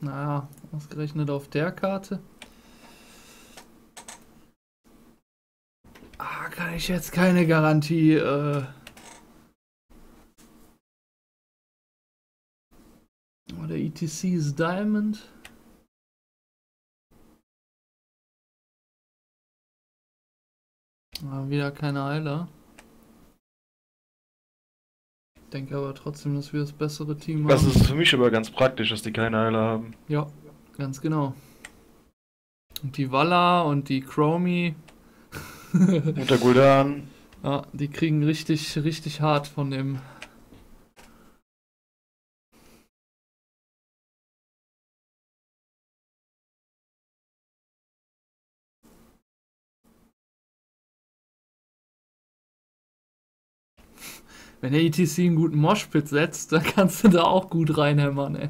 Na, ausgerechnet auf der Karte. Ah, kann ich jetzt keine Garantie. Oh, der ETC ist Diamond. Ah, wieder keine Heiler. Ich denke aber trotzdem, dass wir das bessere Team haben. Das ist für mich aber ganz praktisch, dass die keine Heiler haben. Ja, ganz genau. Und die Walla und die Chromie. Und der Gul'dan. Ja, die kriegen richtig, richtig hart von dem. Wenn der ETC einen guten Moshpit setzt, dann kannst du da auch gut reinhämmern, ey.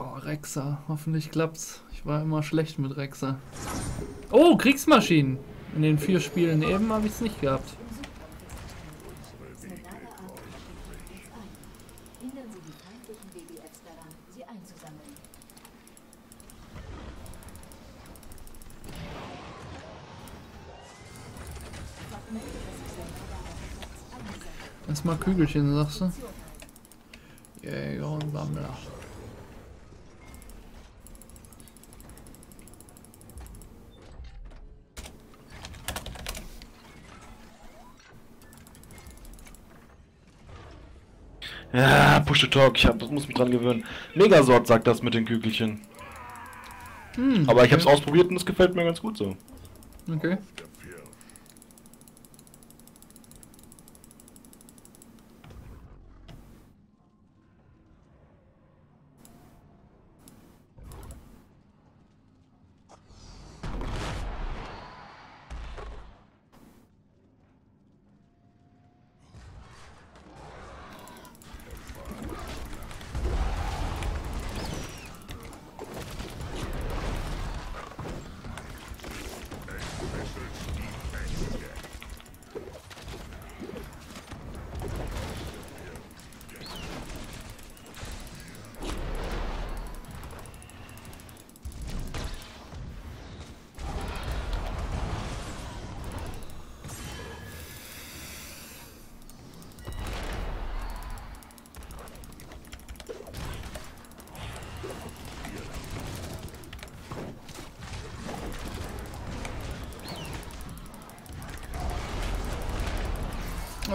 Oh, Rexxar. Hoffentlich klappt's. Ich war immer schlecht mit Rexxar. Oh, Kriegsmaschinen! In den 4 Spielen eben habe ich es nicht gehabt. Erstmal Kügelchen, sagst du? Jäger und Sammler. Ja, push to talk, das muss mich dran gewöhnen. Megasort sagt das mit den Kügelchen. Hm, aber ich hab's ausprobiert und es gefällt mir ganz gut so. Okay.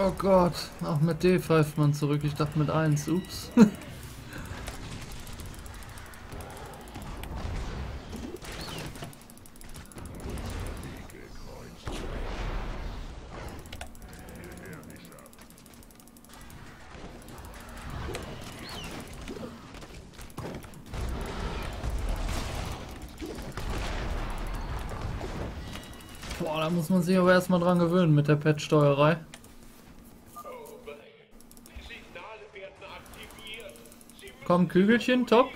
Oh Gott, auch mit D pfeift man zurück, ich dachte mit 1, ups. Boah, da muss man sich aber erstmal dran gewöhnen mit der Patch-Steuerei. Komm, Kügelchen, top.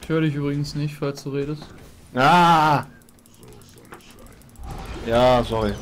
Ich höre dich übrigens nicht, falls du redest. Ah! Ja, sorry.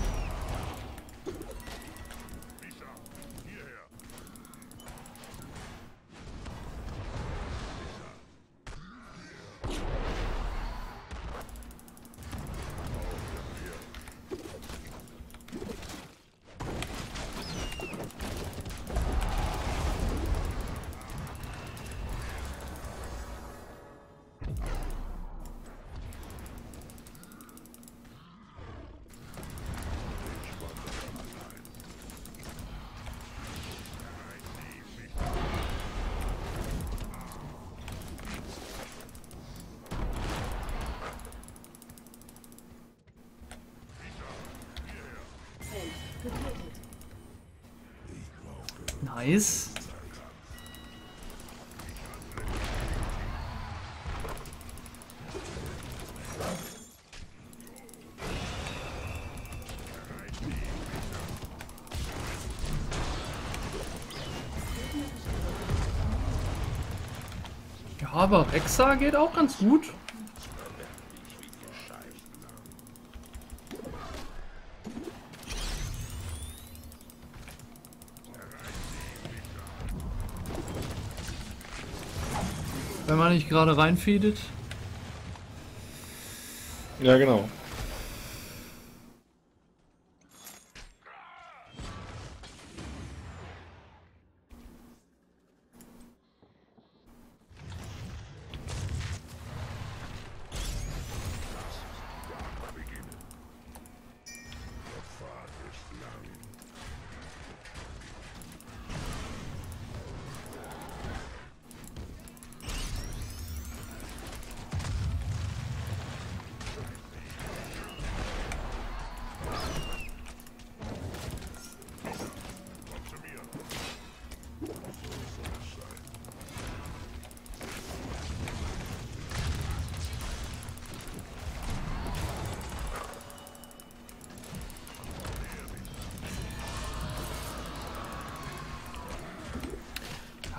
Nice. Ja, aber Rexxar geht auch ganz gut. Wenn man nicht gerade reinfeedet. Ja, genau.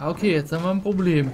Okay, jetzt haben wir ein Problem.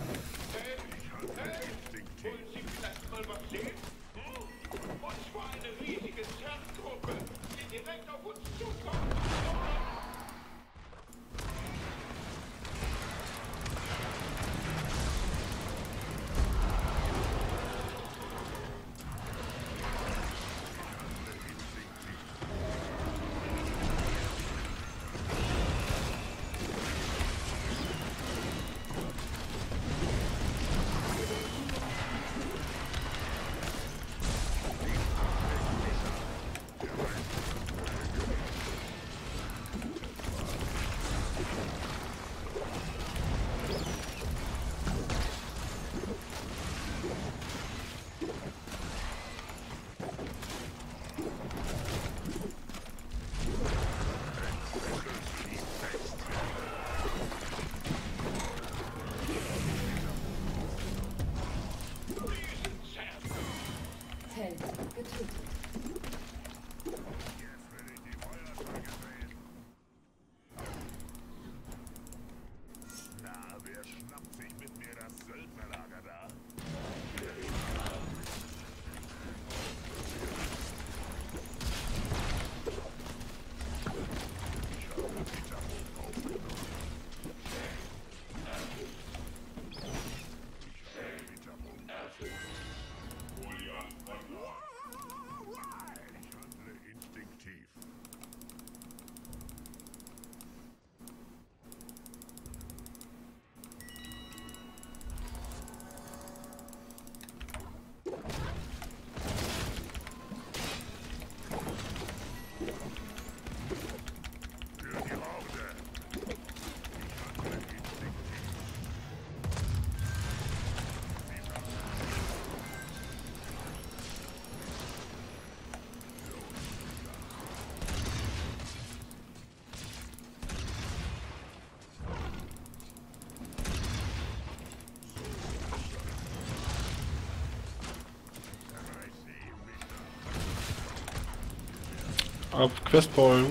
Ab Questball,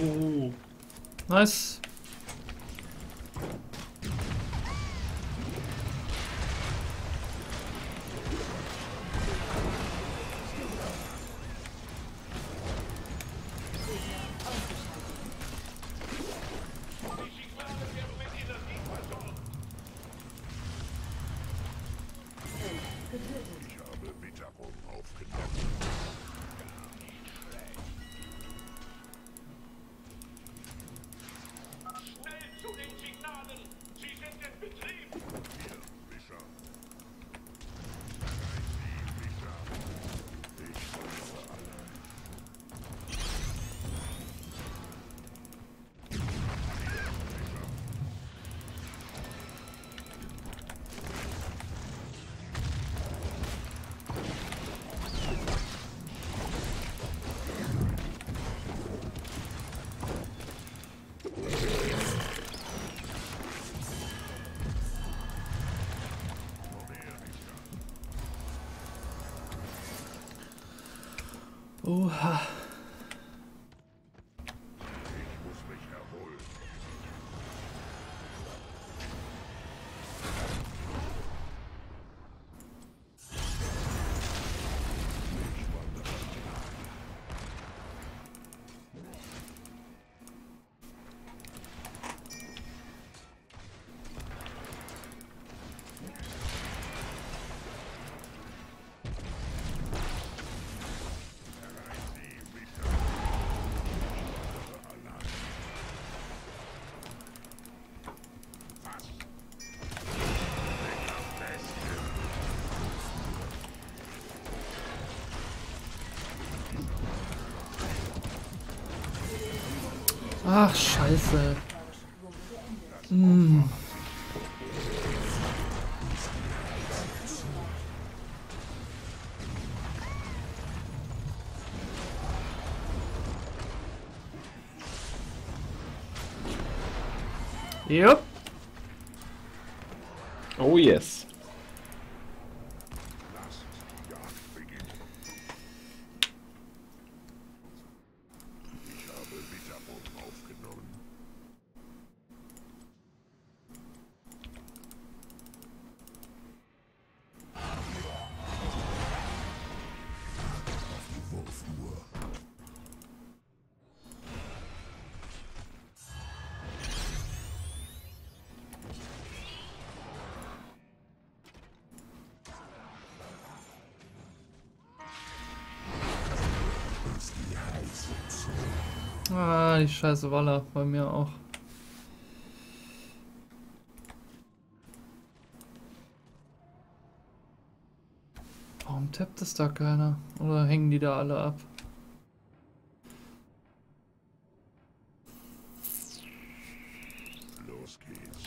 nice. Oha. Ich muss mich erholen. Ach, scheiße. Hm. Yep. Oh yes. Ah, die scheiße Waller bei mir auch. Warum tappt es da keiner? Oder hängen die da alle ab? Los geht's.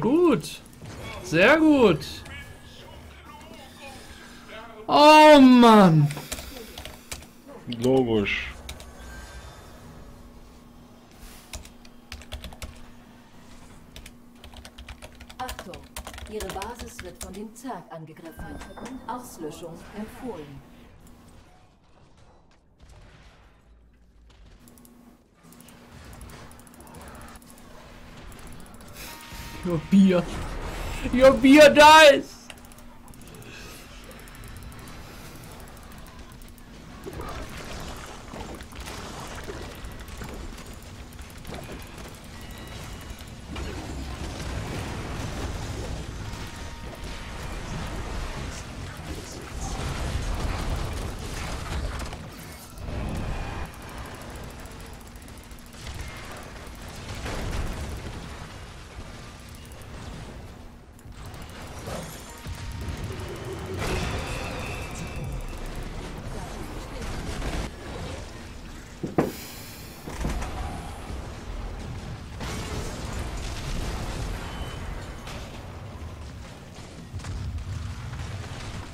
Gut. Sehr gut. Oh Mann. Logisch. Achtung. Ihre Basis wird von dem Zerg angegriffen. Auslöschung empfohlen. Your beer. Your beer dies!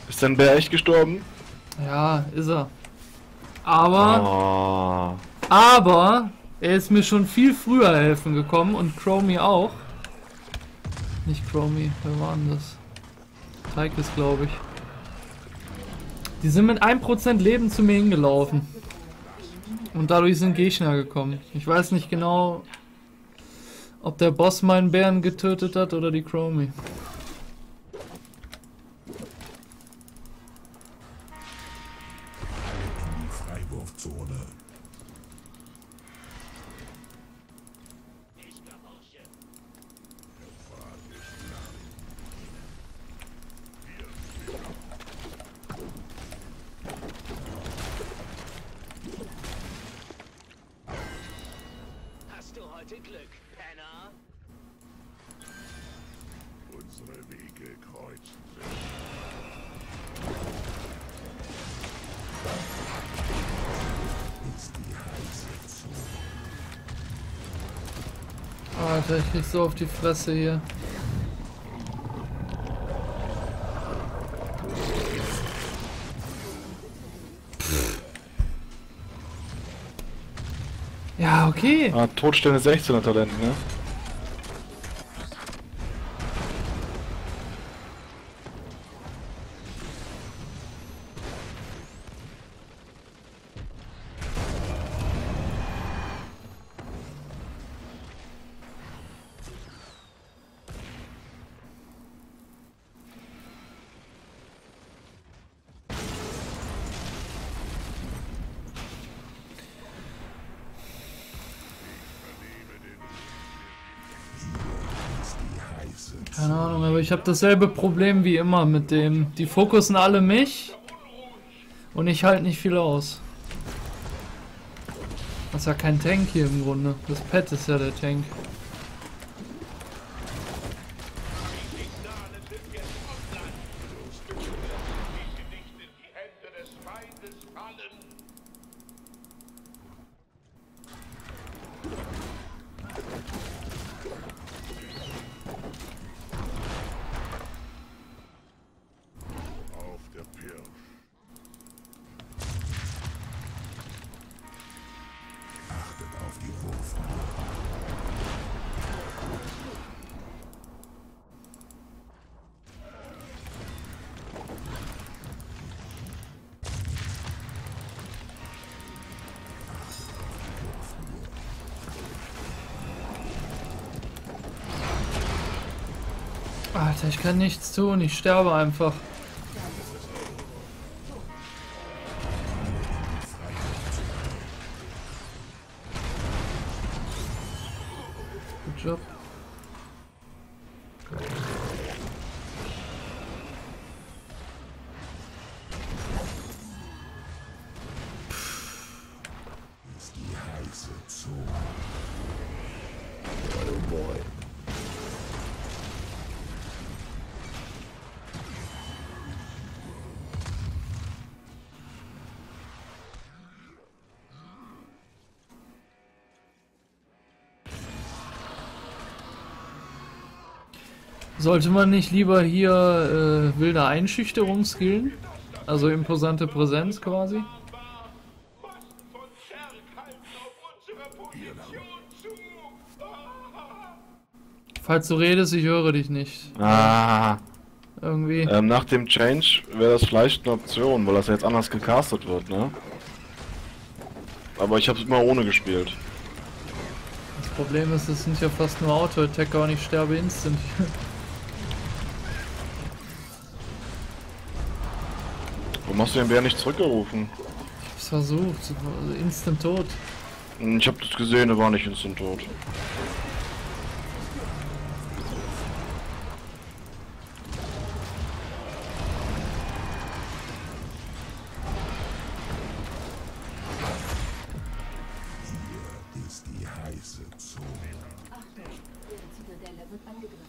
Ist dein Bär echt gestorben? Ja, ist er. Aber... Oh. Aber... Er ist mir schon viel früher helfen gekommen und Chromie auch. Nicht Chromie, wer war denn das? Tykes, glaube ich. Die sind mit 1% Leben zu mir hingelaufen. Und dadurch sind Gegner gekommen. Ich weiß nicht genau, ob der Boss meinen Bären getötet hat oder die Chromie. Kreuzen sich. Alter, ich krieg so auf die Fresse hier. Ja, okay. Ah, Todstellen ist 16er Talent, ne? Keine Ahnung, aber ich habe dasselbe Problem wie immer mit dem. Die fokussen alle mich und ich halte nicht viel aus. Das ist ja kein Tank hier im Grunde. Das Pad ist ja der Tank. Alter, ich kann nichts tun, ich sterbe einfach. Good job. Ist die heiße Zone. Oh boy. Sollte man nicht lieber hier wilde Einschüchterung skillen? Also imposante Präsenz quasi? Falls du redest, ich höre dich nicht. Ah. Irgendwie. Nach dem Change wäre das vielleicht eine Option, weil das ja jetzt anders gecastet wird, ne? Aber ich habe es immer ohne gespielt. Das Problem ist, es sind ja fast nur Auto-Attacker und ich sterbe instant. Warum hast du den Bär nicht zurückgerufen? Ich hab's versucht, also instant tot. Ich hab das gesehen, er war nicht instant tot. Hier ist die heiße Zone. Achtung, ihre Zitadelle wird angegriffen.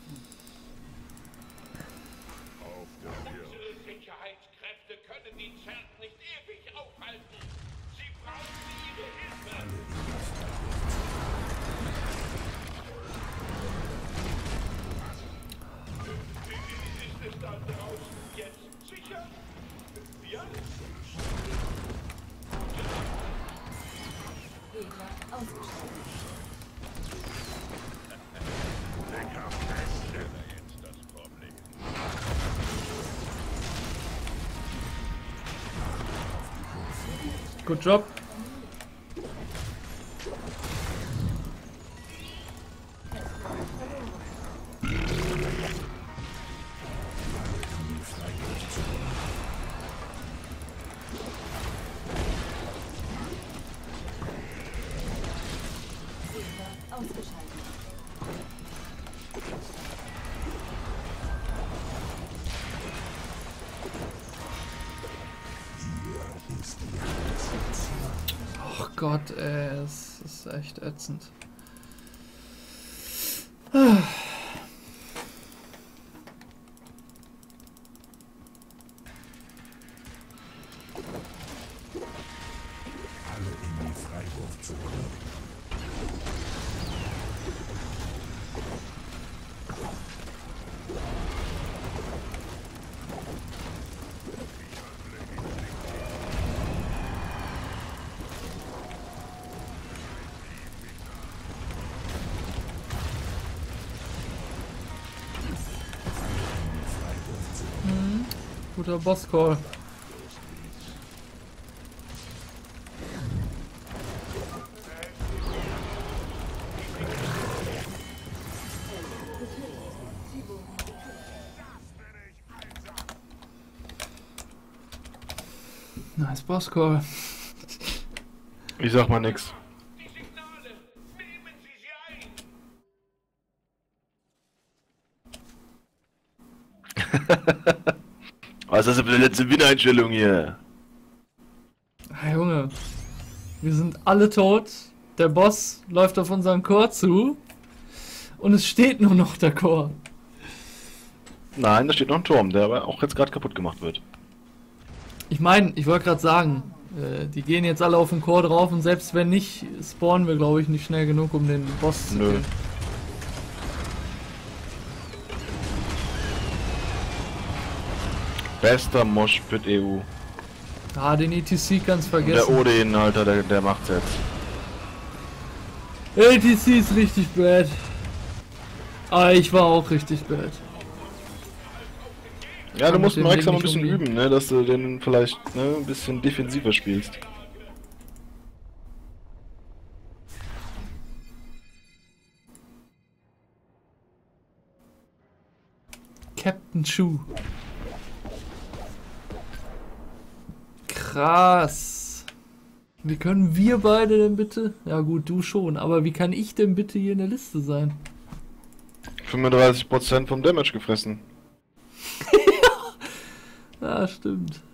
Good job. Gott, ey, es ist echt ätzend. Alle in die Freiwurfzone. Guter Boss-Call. Nice Boss-Call. Ich sag mal nix. Was ist das für eine letzte Win-Einstellung hier? Hey Junge, wir sind alle tot, der Boss läuft auf unseren Chor zu und es steht nur noch der Chor. Nein, da steht noch ein Turm, der aber auch jetzt gerade kaputt gemacht wird. Ich meine, ich wollte gerade sagen, die gehen jetzt alle auf den Chor drauf und selbst wenn nicht, spawnen wir glaube ich nicht schnell genug, um den Boss zu killen. Bester Moshpit EU. Ah, den ETC kannst vergessen. Und der Odinhalter, der macht's jetzt. ETC ist richtig bad. Ah, ich war auch richtig bad. Ja, du musst den Rexxar mal ein bisschen üben, ne? Dass du den vielleicht ein bisschen defensiver spielst. Captain Chu. Krass. Wie können wir beide denn bitte? Ja gut, du schon, aber wie kann ich denn bitte hier in der Liste sein? 35% vom Damage gefressen. Ja, stimmt.